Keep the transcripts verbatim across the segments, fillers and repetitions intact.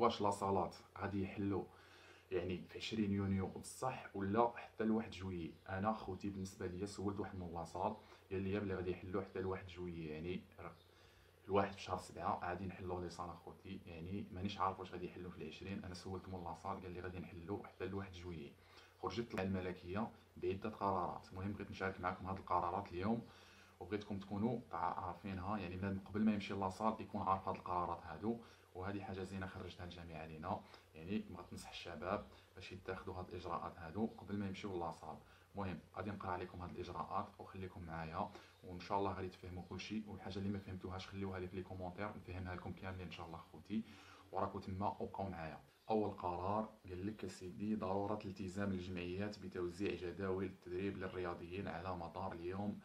واش لاصالات غادي يحلو يعني في عشرين يونيو بصح ولا حتى لواحد جويي. انا خوتي بالنسبه ليا سولت واحد من لاصال قال لي بلي غادي يحلو حتى لواحد جويي، يعني الواحد في شهر سبعة غادي نحلو لاصال اخوتي، يعني مانيش عارف واش غادي يحلو في العشرين. انا سولت من لاصال قال لي غادي نحلو حتى لواحد جويي. خرجت الجامعة الملكية بعدة قرارات، المهم بغيت نشارك معكم هاد القرارات اليوم وبغيتكم تكونوا عارفينها، يعني بنادم قبل ما يمشي لاصال يكون عارف هاد القرارات هادو. وهذه حاجه زينه خرجتها الجامعه لينا، يعني بغيت ننصح الشباب باش يتاخذوا هاد الاجراءات هادو قبل ما يمشيو لاصال. المهم غادي نقرا عليكم هاد الاجراءات وخليكم معايا وان شاء الله غادي تفهموا كلشي، والحاجه اللي ما فهمتوهاش خليوها لي في لي كومونتير نفهمها لكم كاملين ان شاء الله خوتي، وراكم تما وبقاو معايا. اول قرار قال لك سيدي ضروره التزام الجمعيات بتوزيع جداول التدريب للرياضيين على مدار اليوم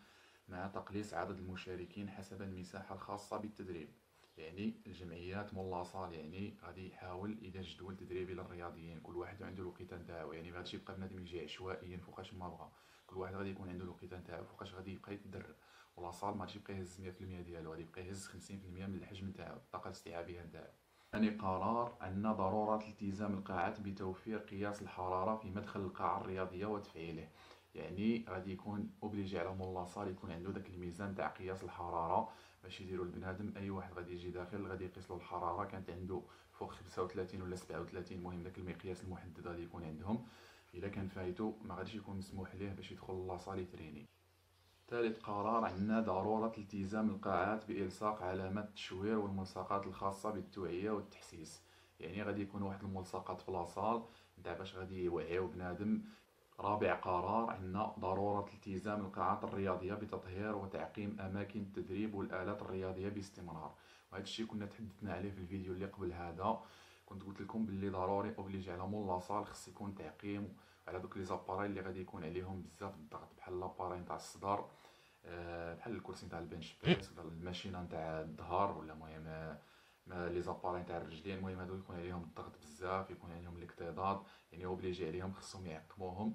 مع تقليص عدد المشاركين حسب المساحه الخاصه بالتدريب. يعني الجمعيات من لاصال يعني غادي يحاول اذا جدول تدريبي للرياضيين كل واحد عنده الوقت نتاعو، يعني ما غاديش يبقى بنادم يجي عشوائيا فوقاش ما بغى، كل واحد غادي يكون عنده الوقت نتاعو فوقاش غادي يبقى يتدرب. ولاصال ما غاديش يبقى يهز مية في المية ديالو، غادي يبقى يهز خمسين في المية من الحجم نتاعو الطاقه الاستيعابيه نتاعو. ثاني قرار ان ضروره التزام القاعات بتوفير قياس الحراره في مدخل القاعه الرياضيه وتفعيله، يعني غادي يكون اوبليجي على مول لاصال يكون عنده داك الميزان تاع قياس الحراره باش يديروا البنادم اي واحد غادي يجي داخل غادي يقيس له الحراره كانت عنده فوق خمسة وثلاثين ولا سبعة وثلاثين، المهم داك المقياس المحدد غادي يكون عندهم، الا كان فايتو ما غاديش يكون مسموح ليه باش يدخل لاصال يتريني. ثالث قرار عندنا ضروره التزام القاعات بالصاق علامات التشوير والملصقات الخاصه بالتوعيه والتحسيس، يعني غادي يكون واحد الملصقات في لاصال نتاع باش غادي يوعيو بنادم. رابع قرار عندنا ضرورة التزام القاعات الرياضية بتطهير وتعقيم أماكن التدريب والآلات الرياضية باستمرار، وهذا الشيء كنا تحدثنا عليه في الفيديو اللي قبل هذا، كنت قلت لكم باللي ضروري اوبليجي على مول لاصال خص يكون تعقيم على دوك لي زاباري اللي غادي يكون عليهم بزاف الضغط، بحال لاباري نتاع الصدر، بحال الكرسي نتاع البنش بريس ولا الماشينة نتاع الظهر ولا المهم لي زاباري تاع الرجلين، المهم هادو يكون عليهم الضغط بزاف يكون عليهم الاكتضاض، يعني اوبليجي عليهم خصهم يعقموهم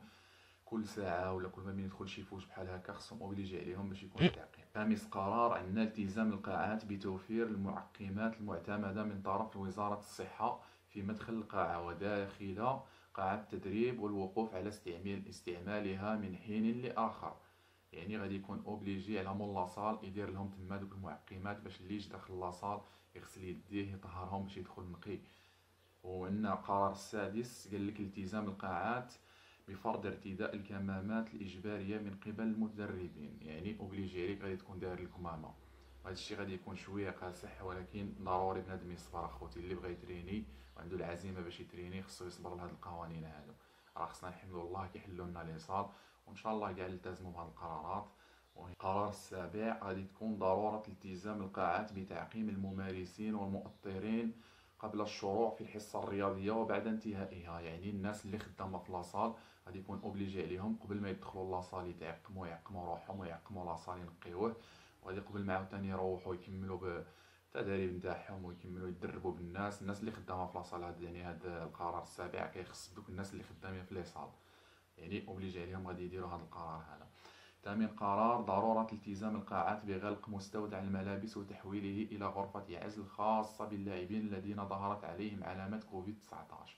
كل ساعه ولا كل ما من يدخل شي فوج بحال هكا خصهم اوبليجي عليهم باش يكون التعقيم. خامس قرار عندنا التزام القاعات بتوفير المعقمات المعتمده من طرف وزاره الصحه في مدخل القاعه وداخل قاعه التدريب والوقوف على استعمال استعمالها من حين لاخر، يعني غادي يكون اوبليجي على مول لاصال يدير لهم تما دوك المعقمات باش اللي يجي داخل لاصال يغسل يديه يطهرهم باش يدخل نقي. وعندنا القرار السادس قال لك التزام القاعات بفرض ارتداء الكمامات الاجباريه من قبل المدربين، يعني اوبليجي عليك غادي تكون داير الكمامه. هذا الشيء غادي يكون شويه قاصح ولكن ضروري بنادم يصبر اخوتي، اللي بغى يتريني وعنده العزيمه باش يتريني خصو يصبر لهاد القوانين هادو، راه خصنا الحمد لله كيحلوا لنا ليصال وان شاء الله كاع التزموا بهاد القرارات. القرار السابع غادي تكون ضرورة التزام القاعات بتعقيم الممارسين والمؤطرين قبل الشروع في الحصة الرياضية وبعد انتهائها، يعني الناس اللي خدامة في لاصال غادي يكون اوبليجي عليهم قبل ما يدخلوا لاصال يتعقموا يعقموا روحهم ويعقموا لاصال ينقيوه، وغادي قبل ما عاوتاني يروحوا يكملوا بالتدريب نتاعهم ويكملوا يتدربوا بالناس الناس اللي خدامة في لاصال. هاد يعني هاد القرار السابع كيخص دوك الناس اللي خدامين في لاصال، يعني اوبليجي عليهم غادي يديروا هاد القرار هذا. ثامن قرار ضرورة التزام القاعات بغلق مستودع الملابس وتحويله إلى غرفة عزل خاصة باللاعبين الذين ظهرت عليهم علامة كوفيد تسعطاش،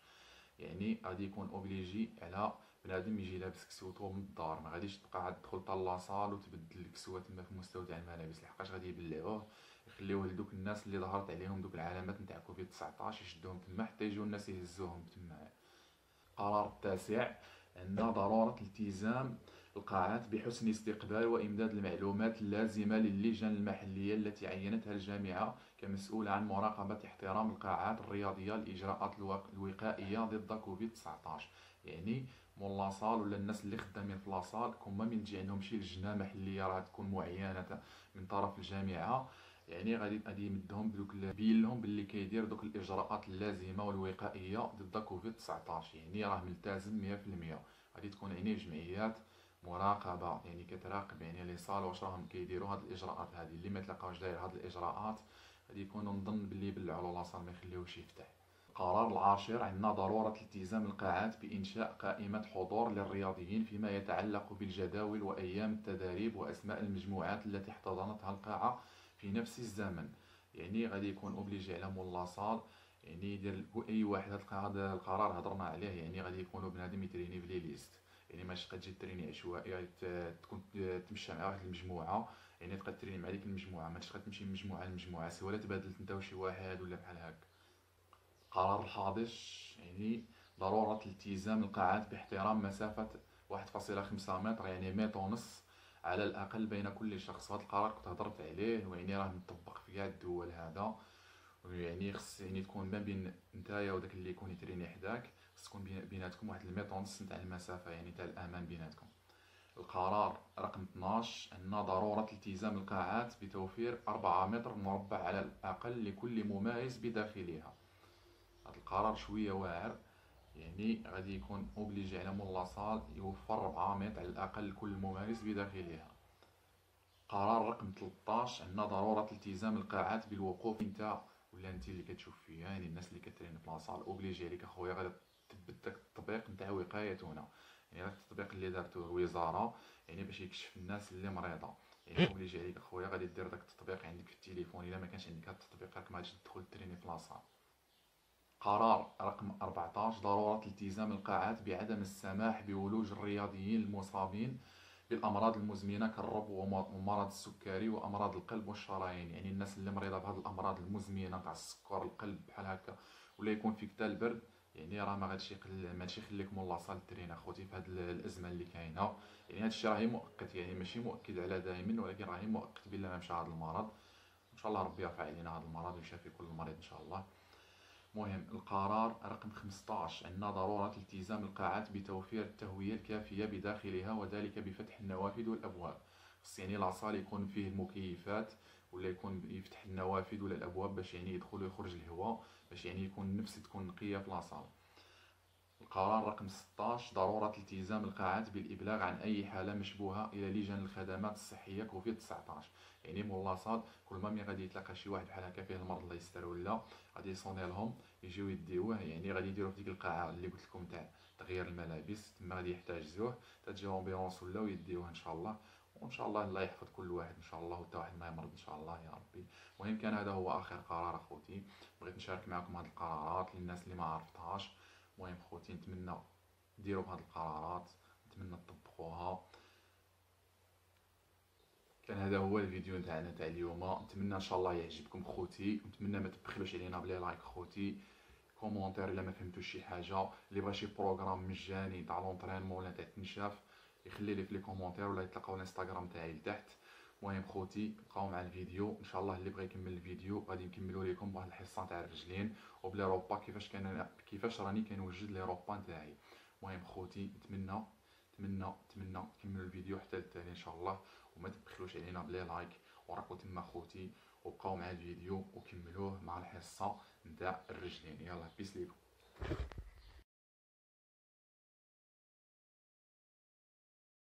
يعني غادي يكون اوبليجي على بنادم يجي لابس كسوتو من الدار، ما غاديش تبقى عاد تدخل طلاصال وتبدل الكسوه تما في مستودع الملابس، لحقاش غادي يبلعوه يخليوه لدوك الناس اللي ظهرت عليهم دوك العلامات نتاع كوفيد تسعطاش يشدوهم تما حتى يجيو الناس يهزوهم تما. القرار التاسع عندنا ضرورة التزام القاعات بحسن استقبال وإمداد المعلومات اللازمة للجان المحلية التي عينتها الجامعة كمسؤولة عن مراقبة احترام القاعات الرياضية لإجراءات الوقائية ضد كوفيد تسعطاش، يعني مول لاصال ولا الناس اللي خدامين في لاصال كما من تجي عندهم شي لجنة محلية راه تكون معينة من طرف الجامعة، يعني غادي غادي يمدهم بدوك بين لهم باللي كيدير دوك الاجراءات اللازمه والوقائيه ضد كوفيد تسعطاش، يعني راه ملتزم مية في المية. غادي تكون عينيه الجمعيات مراقبه، يعني كتراقب يعني لي صال واش راهم كيديروا هاد الاجراءات هذه، اللي ما تلقاوش داير هاد الاجراءات غادي يكونوا نظن باللي يبلعوا على لاصال ما يخليوش يفتح. القرار العاشر عندنا ضروره التزام القاعات بانشاء قائمه حضور للرياضيين فيما يتعلق بالجداول وايام التدريب واسماء المجموعات التي احتضنتها القاعه في نفس الزمن، يعني غادي يكون اوبليجي على مول لاصال يعني ديال اي واحد تلقى هذا القرار هضرنا عليه، يعني غادي يكونوا بنادم يتريني بلي ليست، يعني ماشي تبقى تجي تريني عشوائي، تكون تمشى مع واحد المجموعه، يعني تبقى تريني مع ديك المجموعه، ماشي تبقى تمشي من مجموعه لمجموعه، سواء تبادلت انت وشي واحد ولا بحال هكا. قرار الحاضش يعني ضروره التزام القاعات باحترام مسافه واحد فاصلة خمسة متر، يعني متر ونص على الاقل بين كل شخص. هذا القرار كنت هضرت عليه، ويعني راه مطبق في كاع الدول هذا، يعني خص يعني تكون ما بين نتايا وداك اللي يكون يتريني حداك، خص تكون بيناتكم واحد المتر ونص نتاع المسافه، يعني تاع الامان بيناتكم. القرار رقم اثناش ان ضروره التزام القاعات بتوفير أربعة متر مربع على الاقل لكل ممارس بداخلها. هذا القرار شويه واعر، يعني غادي يكون اوبليجي على مول لاصال يوفر أربعة متر على الاقل لكل ممارس بداخلها. قرار رقم ثلاثطاش ان ضروره التزام القاعات بالوقوف. انت ولا انت اللي كتشوف فيها، يعني الناس اللي كترين بلاصال اوبليجي عليك اخويا غادي تثبت داك التطبيق نتاع وقايه هنا، يعني هذا التطبيق اللي دارته الوزاره يعني باش يكشف الناس اللي مريضه، يعني اوبليجي عليك اخويا غادي دير داك التطبيق عندك في التليفون، الا ما كانش عندك هذا التطبيق راك ما غاديش تدخل تريني بلاصال. قرار رقم أربعطاش ضرورة التزام القاعات بعدم السماح بولوج الرياضيين المصابين بالأمراض المزمنة كالربو ومرض السكري وأمراض القلب والشرايين، يعني الناس اللي مريضة بهذه الأمراض المزمنة تاع السكر القلب بحال هكا، ولا يكون فيك تا البرد، يعني راه ما غاديش يقل ماشي يخليك مولا صال ترينا خوتي في هذه الأزمة اللي كاينة. يعني هذا الشيء راهي مؤقت، يعني ماشي مؤكد على دائما، ولكن راهي مؤقت بلا ما مشى هذا المرض، إن شاء الله ربي يرفع علينا هذا المرض ويشافي كل مريض إن شاء الله. مهم. القرار رقم خمسطاش أن ضرورة التزام القاعات بتوفير التهوية الكافية بداخلها وذلك بفتح النوافذ والأبواب. خص يعني لاصال يكون فيه المكيفات، ولا يكون يفتح النوافذ ولا الأبواب باش يعني يدخل ويخرج الهواء، باش يعني يكون النفس تكون نقية في لاصال. القرار رقم ستطاش ضرورة التزام القاعات بالإبلاغ عن أي حالة مشبوهة إلى لجان الخدمات الصحية كوفيد تسعطاش، يعني مول لاصال كل ما ملي غادي يتلاقى شي واحد بحال هكا فيه المرض الله يستر ولا غادي يصوني لهم يجيو يديوه، يعني غادي يديروه في ديك القاعة اللي قلت لكم تاع تغيير الملابس، تما غادي يحتاجوه حتى تجي أمبيلونس ولا ويديوه إن شاء الله، وإن شاء الله الله يحفظ كل واحد إن شاء الله وتا واحد ما يمرض إن شاء الله يا ربي. المهم كان هذا هو آخر قرار أخوتي، بغيت نشارك معكم هاد القرارات للناس اللي ما عرفتهاش. المهم خوتي نتمنى ديروا بهاد القرارات، نتمنى تطبقوها. كان هذا هو الفيديو نتاعنا تاع اليوم، نتمنى ان شاء الله يعجبكم خوتي، نتمنى ما تبخلوش علينا بلي لايك خوتي، كومونتير الا ما فهمتوش شي حاجه، اللي بغى شي بروغرام مجاني تاع لونطرينمون ولا تاع التنشاف يخلي لي في لي كومونتير، ولا يتلاقاو الانستغرام تاعي لتحت. المهم خوتي بقاو مع الفيديو ان شاء الله، اللي بغى يكمل الفيديو غادي نكملوا لكم واحد الحصه تاع الرجلين وبلا روبا كيفاش كان كيفاش راني كنوجد لي روبا نتاعي. المهم خوتي نتمنى نتمنى نتمنى تكملوا الفيديو حتى للتالي ان شاء الله، وما تبخلوش علينا بلي لايك، وراكم تما خوتي وبقاو مع الفيديو وكملوه مع الحصه نتاع الرجلين. يلا بيس ليكم.